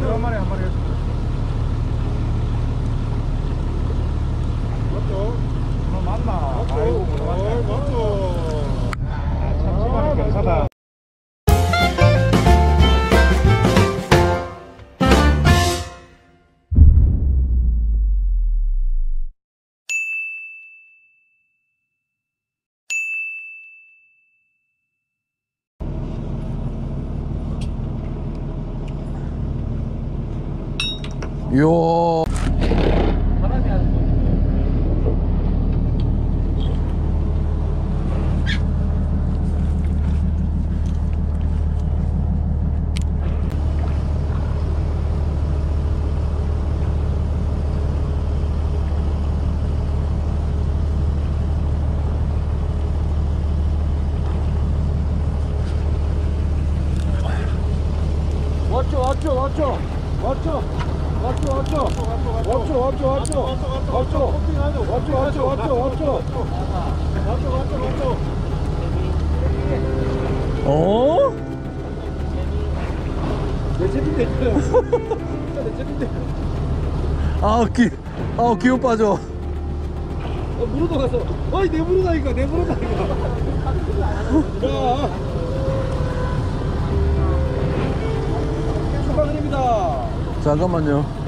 한 마리 한 마리 해줘. 맞죠? 너 맞나? 아이고, 맞죠? 참치만이 경사다. 요. 어? 내 집인데. 진짜 내 집인데. 아, 기운 빠져. 무릎도 갔어. 어이, 내 무릎다니까, 내 무릎다니까. 자. 축하드립니다. 잠깐만요.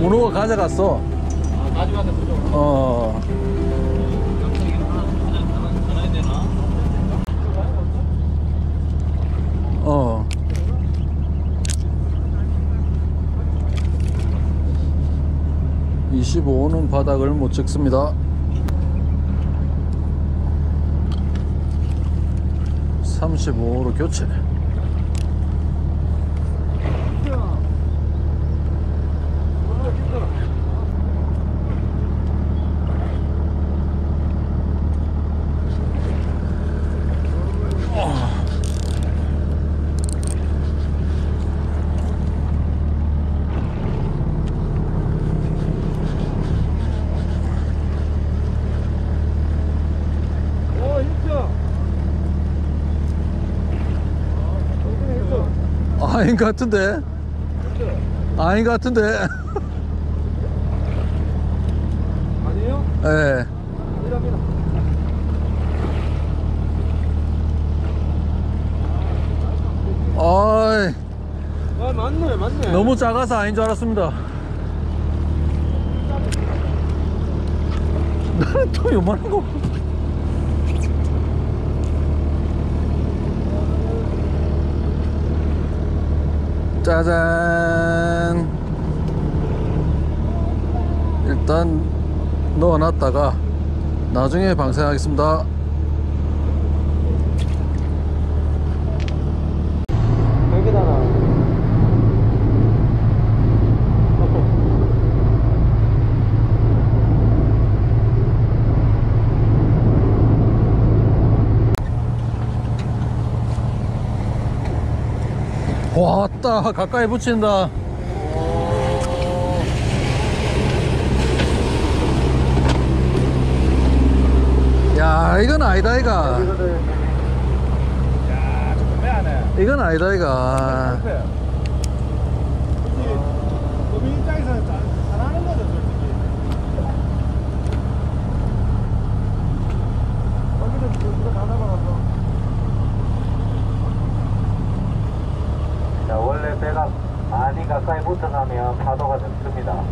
문어가 가져갔어. 아, 가져갔네, 문어. 어. 어. 어. 25호는 바닥을 못 찍습니다. 35호로 교체. 아닌 것 같은데? 아닌 것 같은데? 아니에요? 예. 네. 아니랍니다. 아이. 아, 맞네, 맞네. 너무 작아서 아닌 줄 알았습니다. 나는 또 요만한 거. 짜잔. 일단 넣어놨다가 나중에 방생하겠습니다. 여기다가 왔다, 가까이 붙인다. 야, 이건 아니다, 이가. 야, 조금 매하네. 이건 아니다, 이가. 우리 입장에서 잘하는 거죠, 솔직히. 여기는 누가 다 잡아가서. 자, 원래 배가 많이 가까이 붙어가면 파도가 좀 씁니다.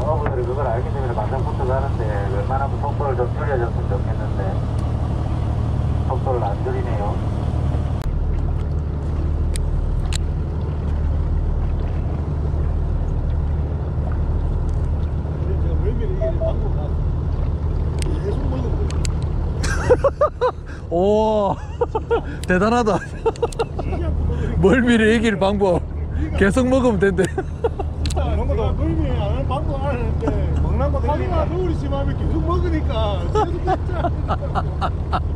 어부들이 그걸 알기 때문에 막상 붙어가는데 웬만하면 속도를 좀 줄여줬으면 좋겠는데 속도를 안 줄이네요. 오, 대단하다. 멀미를 이길 방법. 계속 먹으면 된대. 진짜 이런 것도 멀미 안 하는 방법 알았는데 먹는 것도 하기가 노을이 심하면 계속 먹으니까 계속 먹자.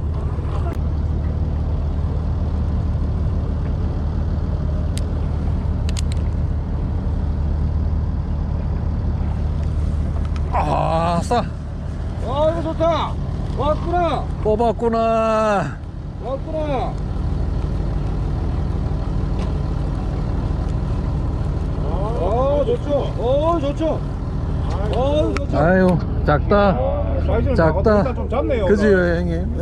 왔어. 와, 이거 좋다. 왔구나. 뽑았구나. 왔구나. 어, 좋죠. 어, 좋죠. 어, 좋죠. 아유, 작다. 사이즈를 작다. 좀 잡네요. 그지, 형님.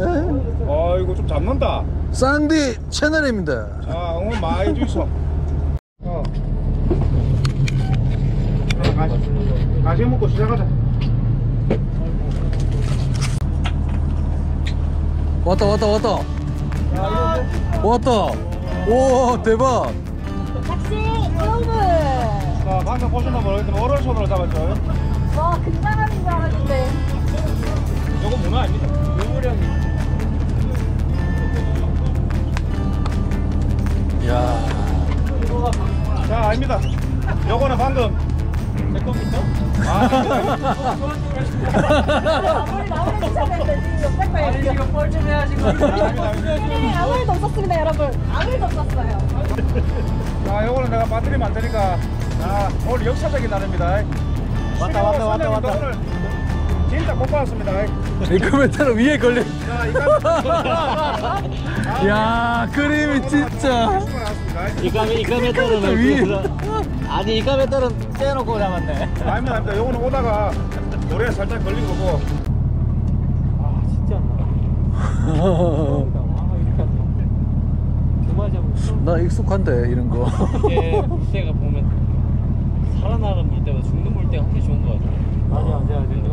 아, 이거 좀 잡는다. 쌍디 채널입니다. 자, 오늘 많이 주소. 어. 가시 먹고 시작하자. 왔다 왔다 왔다. 야, 왔다. 오, 대박. 낚시 여러분. 자, 방금 보시는 분 어쨌든 오른손으로 잡았죠. 와, 금방하는 줄 알았는데. 이거 문어 아닙니다. 요물형이. 야. 자, 아닙니다. 요거는 방금. 내 겁니까? 아, 아무리 이거 뻘쭘 해야지. 아무 일도 없었습니다, 여러분. 아무 일도 없었어요. 아, 요거는 내가 빠뜨리면 안 되니까. 아, 오늘 역사적인 날입니다. 왔다, 왔다, 왔다, 왔다. 오늘 진짜 못 받았습니다. 이 코멘트는 위에 걸린. 야, 그림이 진짜. 이 코멘트는 위에. 아니, 이 카메라는 떼어놓고 잡았네. 아닙니다, 아닙니다. 요거는 오다가 모래에 살짝 걸린 거고. 아, 진짜 안 나와. 와, 이렇게 안 나와. 두 마리 잡으면. 나 익숙한데, 이런 거. 이게 물때가 보면 살아나는 물때보다 죽는 물때가 되게 좋은 거 같아. 맞아, 맞아,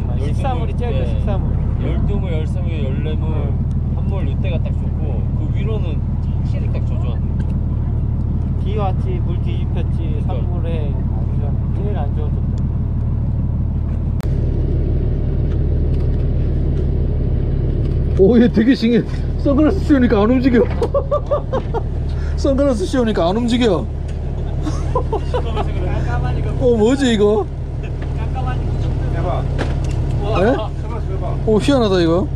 맞아. 식사물이 제일 좋아, 식사물. 12물, 13물, 14물, 한물 이때가 딱 좋고, 그 위로는 확실히 딱 조조한데. 비 왔지, 물 뒤집혔지, 산불에 제일 안 좋은 정도. 오, 얘 되게 신기해. 선글라스 씌우니까 안 움직여. 선글라스 씌우니까 안 움직여. 어, 뭐지 이거? 대박. 네? 오, 희한하다 이거.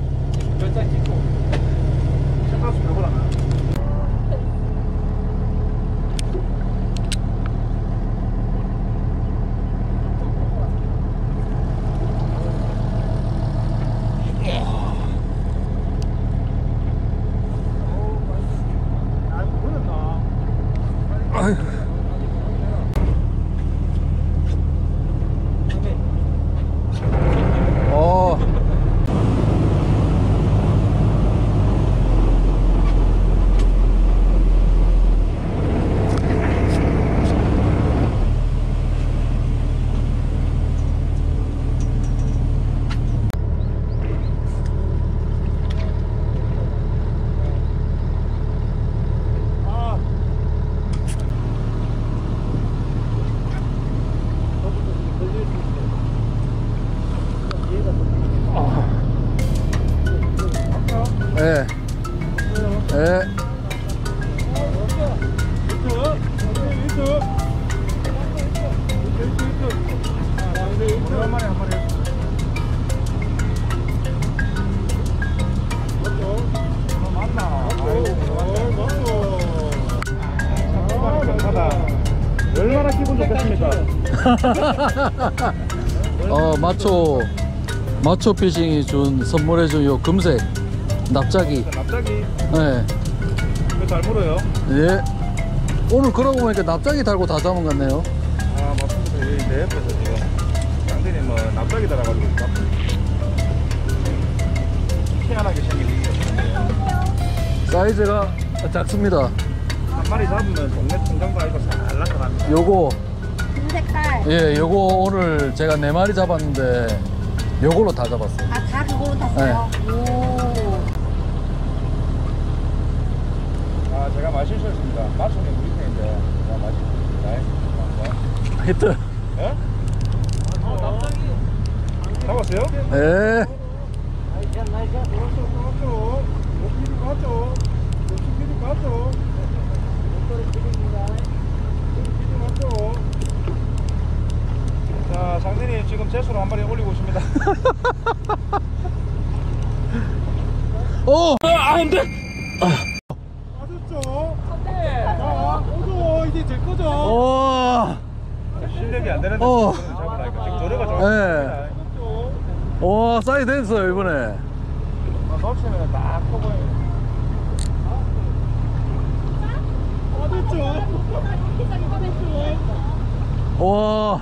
얼마나 기분 좋겠습니까? 어, 마초 피싱이 준 선물해준 요 금색 납작이. 납작이. 네. 이거 잘 물어요. 예. 오늘 그러고 보니까 납작이 달고 다 잡은 것 같네요. 아, 맞습니다. 여기 내 옆에서 지금 양대님 뭐 납작이 달아가지고 희한하게 생긴 거. 사이즈가 작습니다. 한 마리 잡으면 동네 통장도 아니고 잘 나타납니다. 요거 금색깔. 예, 요거 오늘 제가 4마리 잡았는데 요걸로 다 잡았어요. 아, 다 그걸로 탔어요? 네. 오. 아, 제가 많이 실수했습니다. 마초는 우리 편인데 제가 많이 실수했습니다. 히트. 예? 잡았어요? 예. 나이스, 나이스. 오른쪽, 오른쪽. 오른쪽 뒤로 갔죠. 자, 장대님 지금 재수로 한 마리 올리고 있습니다. 오! 아, 안 돼! 맞았죠? 안 돼! 자, 오도 이제 제 거죠? 오! 실력이 안 되는데, 지금 저래가 좋아. 예. 와, 사이 됐어요, 이번에. 넣으시면 딱 커 보여요. 와.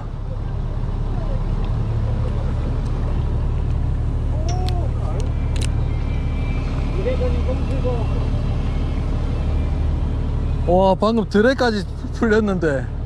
와, 방금 드레까지 풀렸는데.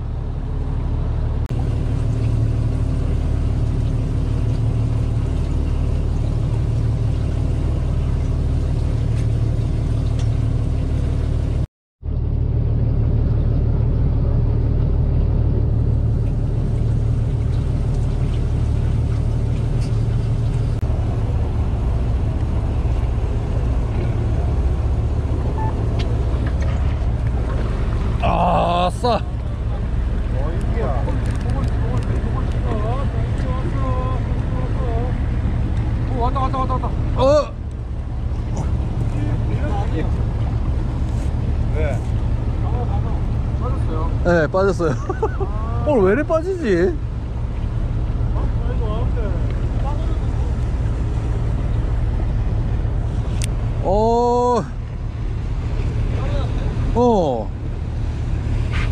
아싸! 왔다 왔다 왔다 왔다. 어! 네. 빠졌어요. 네, 빠졌어요. 오늘 왜 이렇게 빠지지?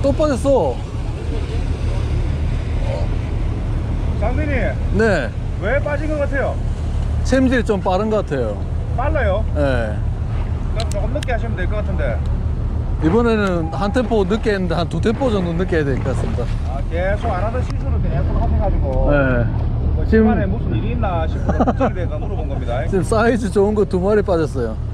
또 빠졌어. 장빈이. 네. 왜 빠진 것 같아요? 챔질 좀 빠른 것 같아요. 빨라요? 네. 그럼 조금 늦게 하시면 될 것 같은데. 이번에는 한 템포 늦게 했는데 한 두 템포 정도 늦게 해야 될 것 같습니다. 아, 계속 안 하던 실수를 계속 하셔가지고. 네. 뭐 집안에 무슨 일이 있나 싶어서 걱정이 돼서 물어본 겁니다. 지금 사이즈 좋은 거 두 마리 빠졌어요.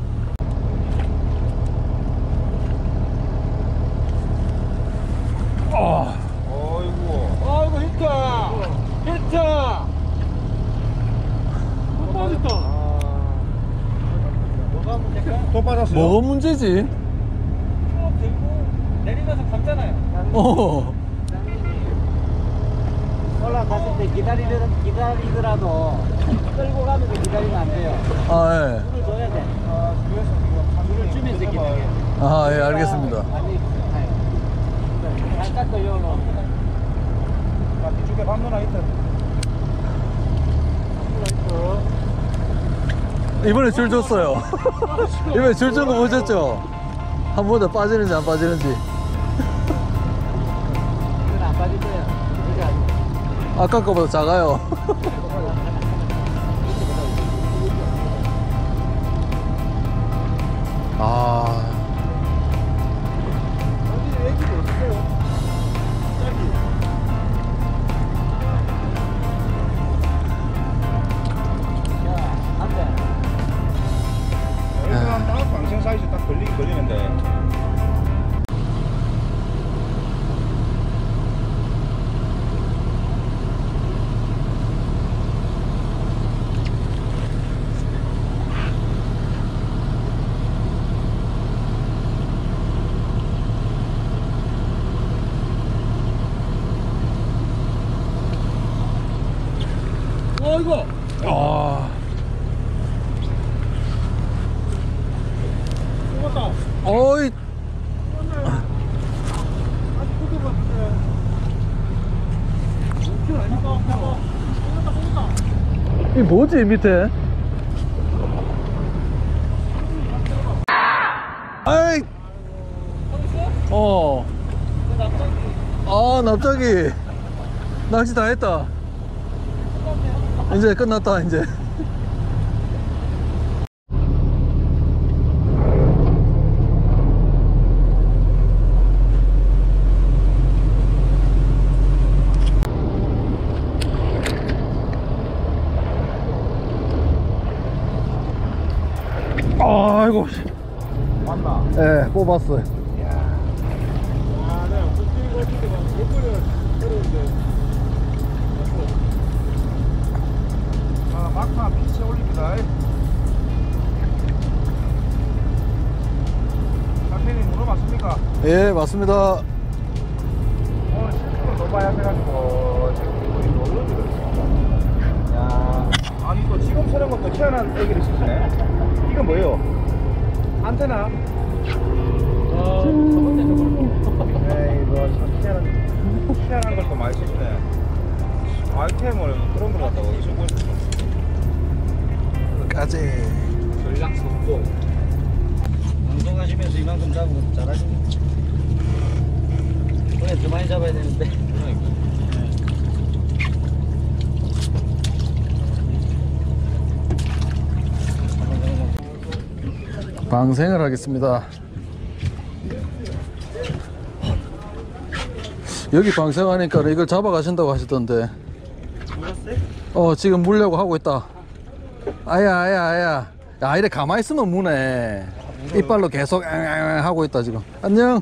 뭐가 문제지? 쭉 들고 내리면서 감잖아요. 어. 올라갔을 때 기다리더라도 끌고 가면서 기다리면 안 돼요. 아, 예. 물을 줘야 돼. 아, 그래서 지금 물을 주면서 기다려요. 아, 예, 알겠습니다. 아니, 잠깐 걸려. 나 뒤쪽에 밤누나 있다. 이번에 줄 줬어요. 이번에 줄 준 거 보셨죠? 한 번 더 빠지는지 안 빠지는지. 이건 안 빠질 거예요. 아까 거보다 작아요. 아. 이거. 아. 죽었다. 어이. 이 뭐지 밑에? 아이. 어. 아, 납작이. 낚시 다 했다. 이제 끝났다, 이제. 아이고. 맞나? 예, 뽑았어요. 이야. 아, 내가 굴리고 어떻게 막 목걸이를 걸었는데. 막판 빛에 올립니다. 장편님, 물어 맞습니까? 예, 맞습니다. 오늘 실수로 넣어봐야 돼가지고 지금 기분이 놀라지거든요. 야, 아니 또 지금 새로운 것도 희한한 얘기를 쓰시네. 이건 뭐예요? 안테나? 저번에 저번에 에이, 이거 참 희한한 걸 또 많이 쓰시네. 아이템을 그런 걸 갖다가 쓰고 있었어. 까지 전략 속도 운동하시면서 이만큼 잡으면 잘하십니다. 오늘 더 많이 잡아야 되는데. 방생을 하겠습니다. 여기 방생하니까 이걸 잡아 가신다고 하시던데. 물었어요? 지금 물려고 하고 있다. 아야, 이래 가만히 있으면 무네. 이빨로 계속 앙앙 하고 있다 지금. 안녕.